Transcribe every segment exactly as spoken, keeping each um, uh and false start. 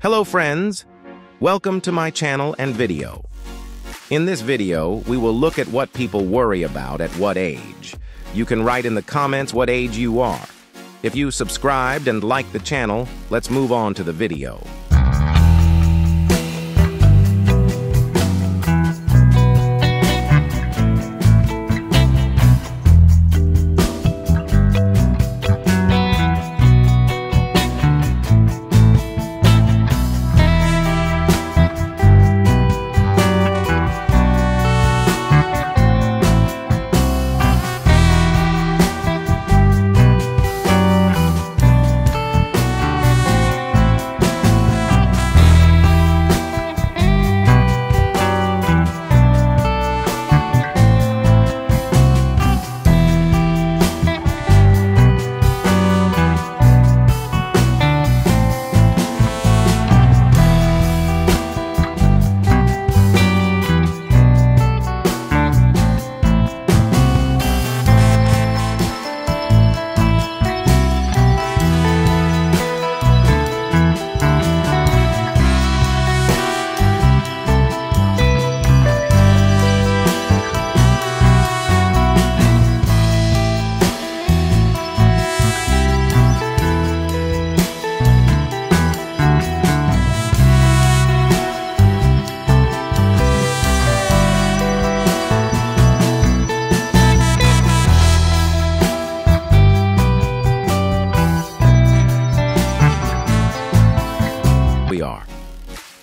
Hello friends, welcome to my channel and video. In this video, we will look at what people worry about at what age. You can write in the comments what age you are. If you subscribed and liked the channel, let's move on to the video.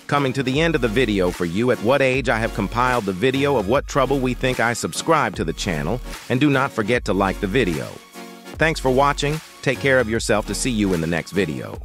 Coming to the end of the video for you at what age, I have compiled the video of what trouble we think I subscribe to the channel, and do not forget to like the video. Thanks for watching, take care of yourself, to see you in the next video.